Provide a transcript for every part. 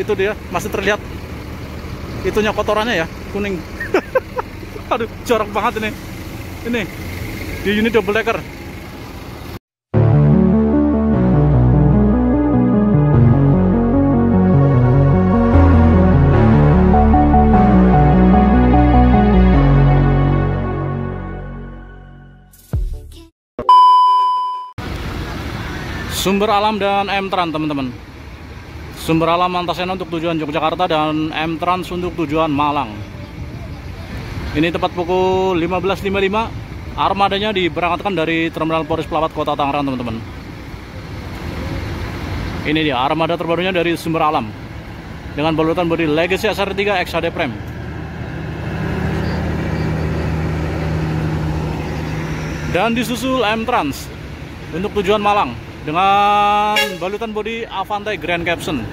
itu dia masih terlihat itunya kotorannya ya, kuning. Aduh, jorok banget ini. Ini di unit double decker. Sumber Alam dan M-Trans, teman-teman. Sumber Alam Antasena untuk tujuan Yogyakarta dan M-Trans untuk tujuan Malang. Ini tepat pukul 15.55. Armadanya diberangkatkan dari Terminal Poris Plawad Kota Tangerang, teman-teman. Ini dia armada terbarunya dari Sumber Alam dengan balutan bodi Legacy SR3 XHD Prime. Dan disusul M-Trans untuk tujuan Malang dengan balutan bodi Avante Grand Capsen.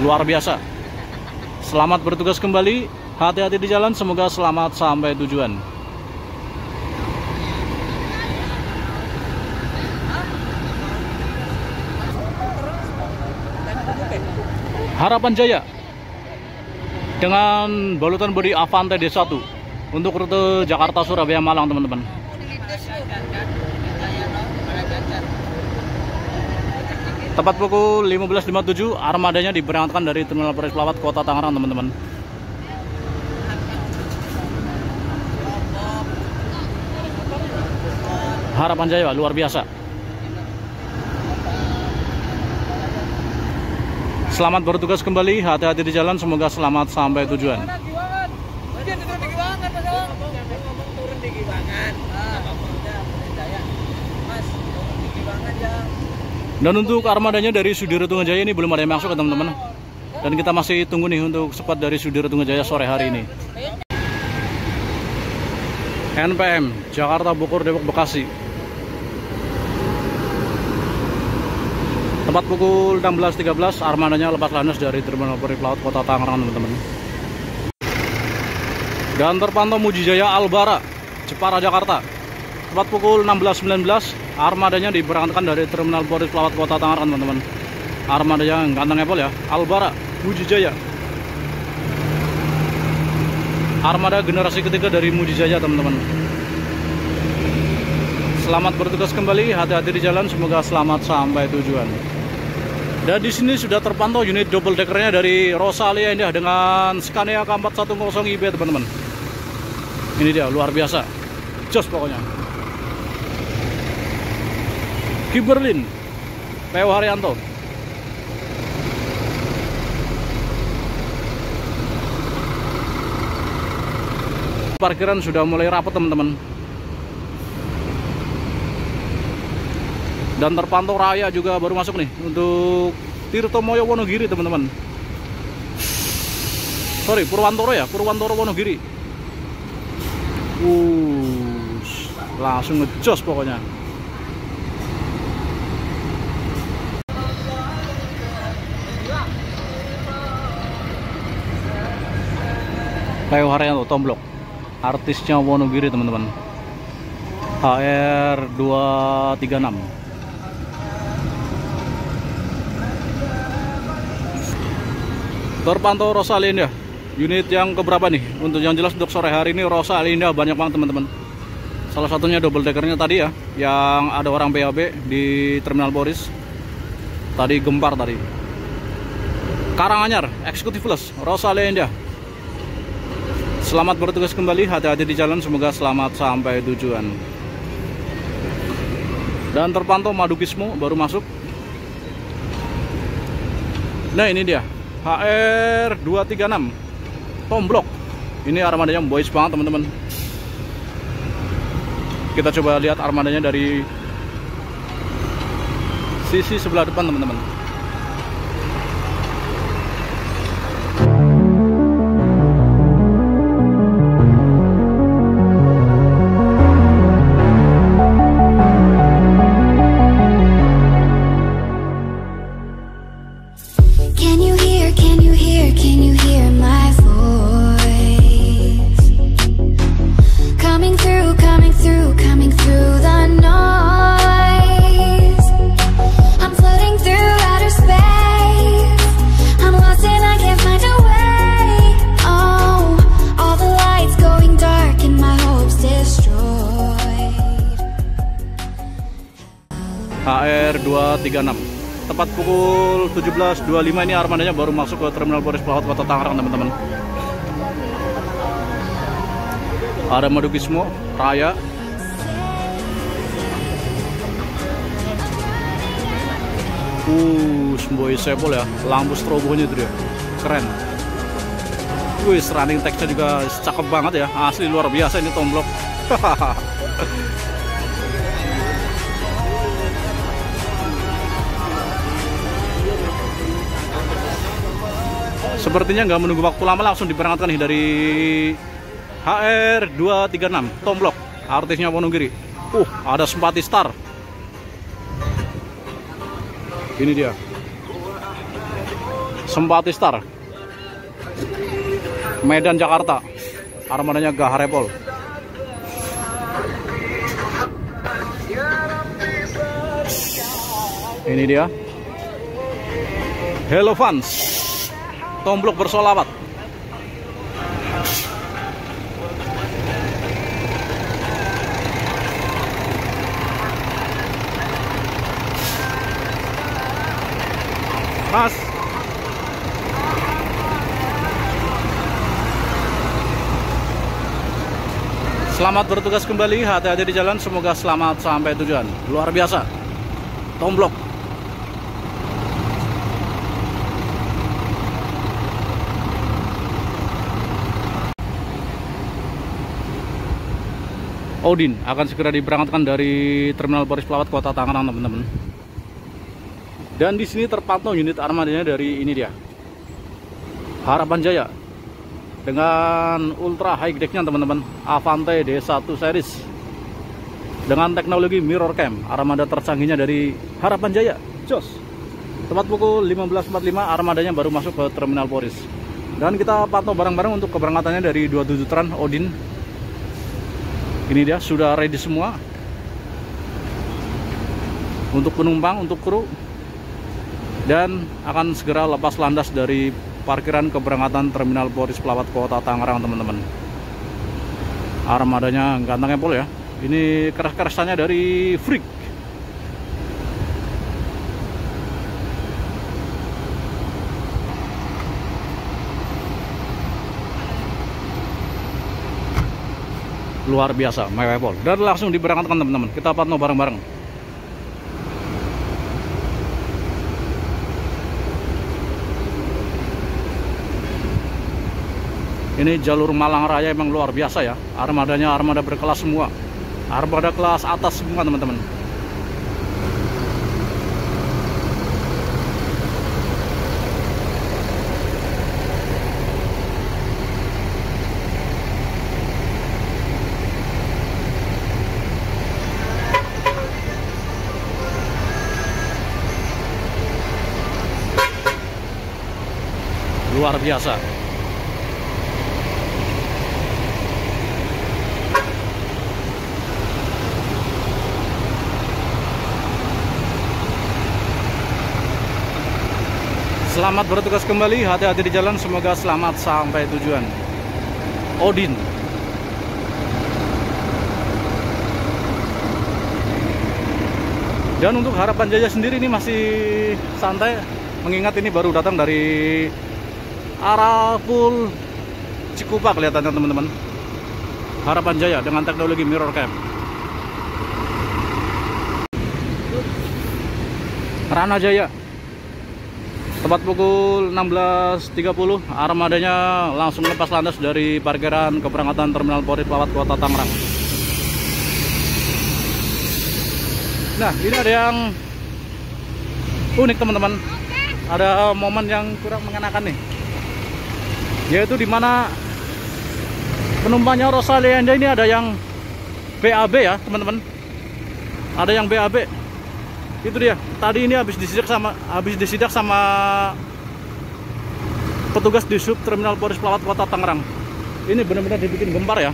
Luar biasa. Selamat bertugas kembali, hati-hati di jalan, semoga selamat sampai tujuan. Harapan Jaya dengan balutan bodi Avante D1 untuk rute Jakarta Surabaya Malang, teman-teman. Tepat pukul 15.57, armadanya diberangkatkan dari Terminal Poris Plawad Kota Tangerang, teman-teman. Harapan Jaya luar biasa. Selamat bertugas kembali, hati-hati di jalan, semoga selamat sampai tujuan. Dan untuk armadanya dari Sudiro Tungga Jaya ini belum ada yang masuk, teman-teman. Dan kita masih tunggu nih untuk squad dari Sudiro Tungga Jaya sore hari ini. NPM Jakarta Bogor Depok Bekasi. Tepat pukul 16.13 armadanya lepas landas dari Terminal Poris Plawad Kota Tangerang, teman-teman. Dan terpantau Mujijaya Albara Jepara Jakarta. Tepat pukul 16.19 armadanya diberangkatkan dari Terminal Poris Plawad Kota Tangerang, teman-teman. Armadanya ganteng epol ya, Albara Mujijaya. Armada generasi ketiga dari Mujijaya, teman-teman. Selamat bertugas kembali, hati-hati di jalan, semoga selamat sampai tujuan. Dan di sini sudah terpantau unit double deckernya dari Rosalia Indah dengan Scania K410 IB, teman-teman. Ini dia, luar biasa. Jos pokoknya. Kiberlin, PW Haryanto. Parkiran sudah mulai rapat, teman-teman. Dan terpantau Raya juga baru masuk nih untuk Tirto Moyo Wonogiri, teman-teman. Sorry, Purwantoro ya, Purwantoro Wonogiri. Langsung ngejos pokoknya. Leo Haryanto Tomblok, artisnya Wonogiri, teman-teman. HR 236. Terpantau Rosalia Indah, unit yang keberapa nih? Untuk yang jelas untuk sore hari ini Rosalia Indah banyak banget, teman-teman. Salah satunya double deckernya tadi ya, yang ada orang PHB di Terminal Poris. Tadi gempar tadi. Karanganyar Executive Plus Rosalia Indah. Selamat bertugas kembali, hati-hati di jalan, semoga selamat sampai tujuan. Dan terpantau Madukismo baru masuk. Nah ini dia HR 236 Tomblok. Ini armadanya boys banget, teman-teman. Kita coba lihat armadanya dari sisi sebelah depan, teman-teman. Coming through the noise, I'm floating through outer space. 36. Tepat pukul 17.25 ini armadanya baru masuk ke Terminal Poris Plawad Kota Tangerang, teman-teman. Ada Madukismo Raya. Semboy sebol ya, lampu strobonya itu dia, keren. Wih, running teksnya juga cakep banget ya, asli luar biasa ini tomblok. Sepertinya nggak menunggu waktu lama, langsung diberangkatkan nih dari HR236 tomblok, artisnya Wonogiri. Ada Sempati Star. Ini dia Smartistar Medan Jakarta, armadanya Gahar Repol. Ini dia Hello Fans tomblok bersolawat. Mas, selamat bertugas kembali, hati-hati di jalan, semoga selamat sampai tujuan. Luar biasa tomblok. Odin akan segera diberangkatkan dari Terminal Poris Plawad Kota Tangerang, teman-teman. Dan di sini terpantau unit armadanya dari ini dia Harapan Jaya dengan ultra high decknya, teman-teman, Avante D1 series dengan teknologi mirror cam. Armada tercanggihnya dari Harapan Jaya, jos. Tepat pukul 15.45 armadanya baru masuk ke Terminal Poris. Dan kita pantau barang-barang untuk keberangkatannya dari 27 Tran Odin. Ini dia sudah ready semua untuk penumpang, untuk kru, dan akan segera lepas landas dari parkiran keberangkatan Terminal Poris Plawad Kota Tangerang, teman-teman. Armadanya ganteng empol ya. Ini keras-kerasannya dari Freak. Luar biasa, mewah empol. Dan langsung diberangkatkan, teman-teman. Kita pantau bareng-bareng. Ini jalur Malang Raya emang luar biasa ya. Armadanya armada berkelas semua. Armada kelas atas semua, teman-teman. Luar biasa. Selamat bertugas kembali, hati-hati di jalan, semoga selamat sampai tujuan. Odin. Dan untuk Harapan Jaya sendiri ini masih santai, mengingat ini baru datang dari arah Pul Cikupa kelihatannya, teman-teman. Harapan Jaya dengan teknologi mirror cam. Rana Jaya. Tepat pukul 16.30 armadanya langsung lepas landas dari parkiran keberangkatan Terminal Poris Plawad Kota Tangerang. Nah, ini ada yang unik, teman-teman. Ada momen yang kurang mengenakan nih, yaitu dimana penumpangnya Rosalia Indah ini ada yang BAB ya, teman-teman. Ada yang BAB. Itu dia, tadi ini habis disidak sama petugas di sub Terminal Poris Plawad Kota Tangerang. Ini benar-benar dibikin gempar ya.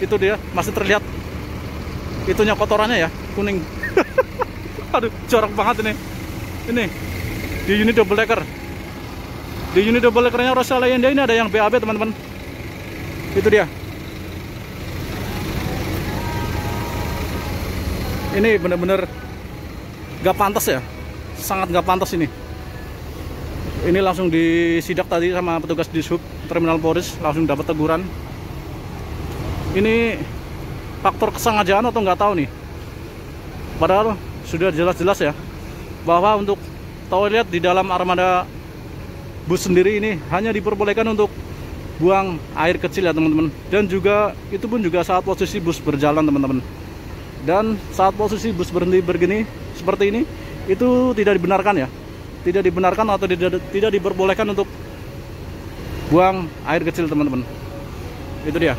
Itu dia, masih terlihat itunya, kotorannya ya, kuning. Aduh, jorok banget ini. Ini di unit double decker. Di unit double deckernya Rosalia Indah ini ada yang BAB, teman-teman. Itu dia. Ini benar-benar gak pantas ya, sangat nggak pantas ini. Ini langsung disidak tadi sama petugas di Sub Terminal Poris, langsung dapat teguran. Ini faktor kesengajaan atau nggak tahu nih. Padahal sudah jelas-jelas ya bahwa untuk toilet di dalam armada bus sendiri ini hanya diperbolehkan untuk buang air kecil ya teman-teman. Dan juga itu pun juga saat posisi bus berjalan teman-teman. Dan saat posisi bus berhenti begini seperti ini itu tidak dibenarkan ya. Tidak dibenarkan atau tidak diperbolehkan untuk buang air kecil teman-teman. Itu dia.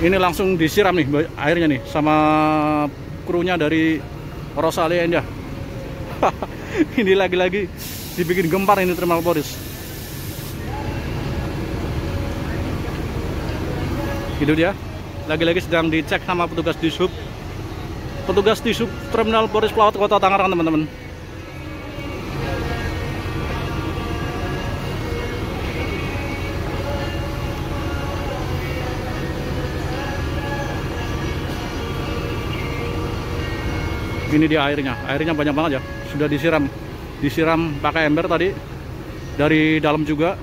Ini langsung disiram nih airnya nih sama krunya dari Rosalia Indah. Ini lagi-lagi dibikin gempar ini Terminal Poris. Itu dia. Lagi-lagi sedang dicek sama petugas di Sub. Petugas di Sub Terminal Poris Plawad Kota Tangerang, teman-teman. Ini dia airnya. Airnya banyak banget ya. Sudah disiram. Disiram pakai ember tadi dari dalam juga.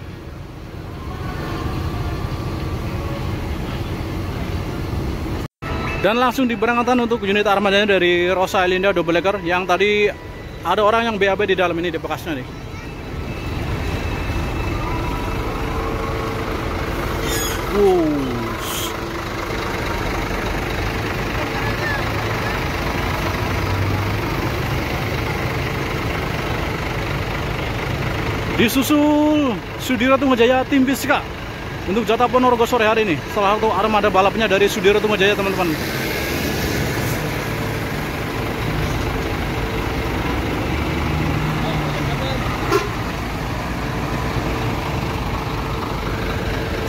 Dan langsung diberangkatkan untuk unit armadanya dari Rosalia Indah double decker yang tadi ada orang yang BAB di dalam ini di bekasnya nih. Disusul Sudiro Tungga Jaya tim Biska untuk jatah Ponorogo sore hari ini, salah satu armada balapnya dari Sudiro Tungga Jaya teman-teman.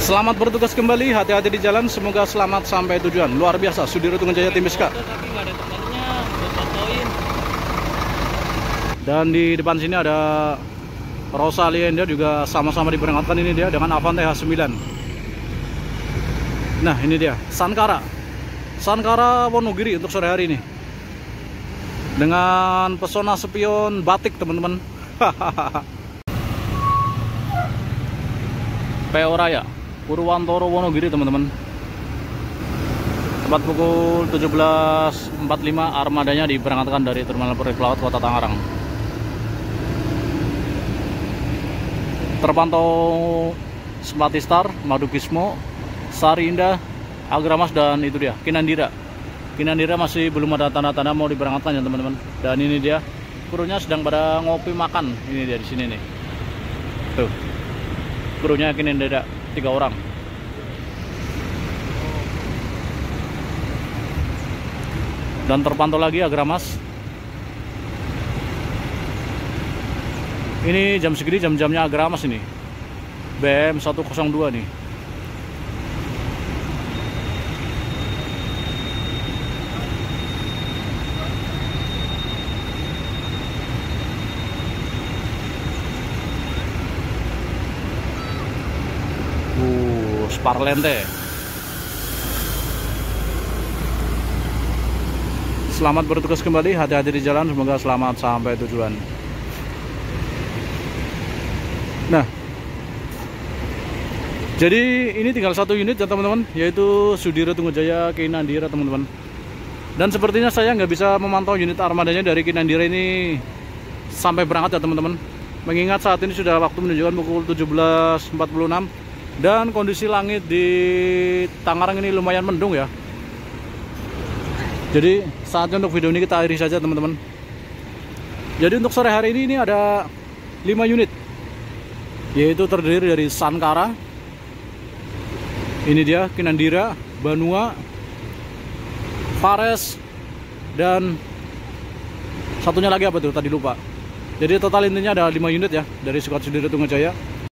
Selamat bertugas kembali, hati-hati di jalan, semoga selamat sampai tujuan. Luar biasa Sudiro Tungga Jaya tim Biska. Dan di depan sini ada Rosalia Indah juga sama-sama diberangkatkan ini dia dengan Avante H9. Nah ini dia Sankara Wonogiri untuk sore hari ini dengan pesona spion batik teman-teman. PO Raya Purwantoro Wonogiri teman-teman. Tepat pukul 17.45 armadanya diberangkatkan dari Terminal Poris Plawad Kota Tangerang. Terpantau Sempati Star, Madukismo, Sari Indah, Agramas, dan itu dia Kinandira. Kinandira masih belum ada tanda-tanda mau diberangkatkan ya teman-teman. Dan ini dia krunya sedang pada ngopi makan. Ini dia di sini nih. Tuh krunya Kinandira 3 orang. Dan terpantau lagi Agramas. Ini jam segini jam-jamnya Agramas ini BM102 nih. Sparlente. Selamat bertugas kembali, hati-hati di jalan, semoga selamat sampai tujuan. Nah, jadi ini tinggal 1 unit ya teman-teman, yaitu Sudiro Tungga Jaya Kinandira teman-teman. Dan sepertinya saya nggak bisa memantau unit armadanya dari Kinandira ini sampai berangkat ya teman-teman. Mengingat saat ini sudah waktu menunjukkan pukul 17.46 dan kondisi langit di Tangerang ini lumayan mendung ya. Jadi saatnya untuk video ini kita akhiri saja teman-teman. Jadi untuk sore hari ini ada 5 unit. Yaitu terdiri dari Sankara, ini dia Kinandira, Banua, Fares, dan satunya lagi apa tuh tadi lupa. Jadi total intinya ada 5 unit ya dari Sudiro Tungga Jaya.